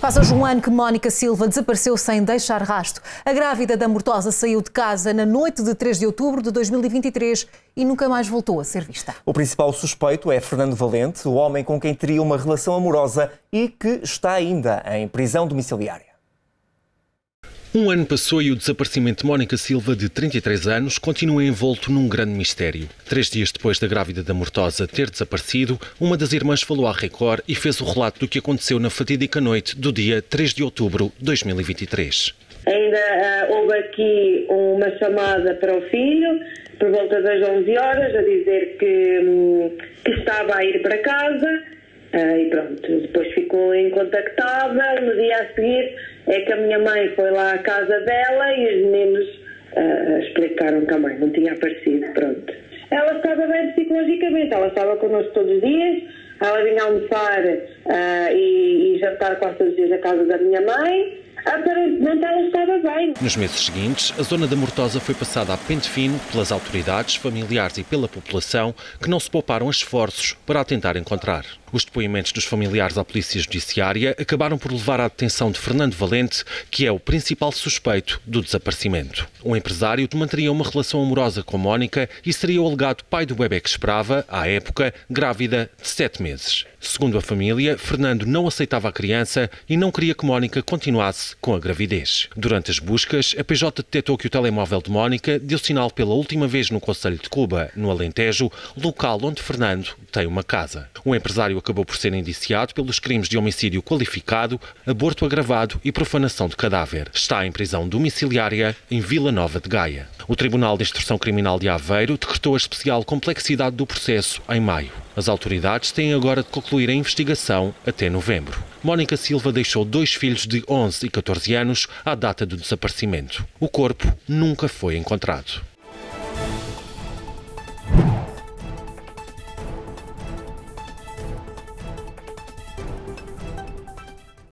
Faz hoje um ano que Mónica Silva desapareceu sem deixar rastro. A grávida da Murtosa saiu de casa na noite de 3 de outubro de 2023 e nunca mais voltou a ser vista. O principal suspeito é Fernando Valente, o homem com quem teria uma relação amorosa e que está ainda em prisão domiciliária. Um ano passou e o desaparecimento de Mónica Silva, de 33 anos, continua envolto num grande mistério. 3 dias depois da grávida da Murtosa ter desaparecido, uma das irmãs falou à Record e fez o relato do que aconteceu na fatídica noite do dia 3 de outubro de 2023. Ainda houve aqui uma chamada para o filho, por volta das 11 horas, a dizer que estava a ir para casa. E pronto, depois ficou incontactável. No dia a seguir é que a minha mãe foi lá à casa dela e os meninos explicaram que a mãe não tinha aparecido, pronto. Ela estava bem psicologicamente, ela estava connosco todos os dias, ela vinha almoçar e jantar quase todos os dias à casa da minha mãe. Aparentemente ela estava bem. Nos meses seguintes, a zona da Murtosa foi passada a pente fino pelas autoridades, familiares e pela população, que não se pouparam esforços para a tentar encontrar. Os depoimentos dos familiares à Polícia Judiciária acabaram por levar à detenção de Fernando Valente, que é o principal suspeito do desaparecimento. Um empresário que manteria uma relação amorosa com Mónica e seria o alegado pai do bebê que esperava, à época, grávida de 7 meses. Segundo a família, Fernando não aceitava a criança e não queria que Mónica continuasse com a gravidez. Durante as buscas, a PJ detectou que o telemóvel de Mónica deu sinal pela última vez no concelho de Cuba, no Alentejo, local onde Fernando tem uma casa. O empresário acabou por ser indiciado pelos crimes de homicídio qualificado, aborto agravado e profanação de cadáver. Está em prisão domiciliária em Vila Nova de Gaia. O Tribunal de Instrução Criminal de Aveiro decretou a especial complexidade do processo em maio. As autoridades têm agora de concluir a investigação até novembro. Mónica Silva deixou 2 filhos de 11 e 14 anos à data do desaparecimento. O corpo nunca foi encontrado.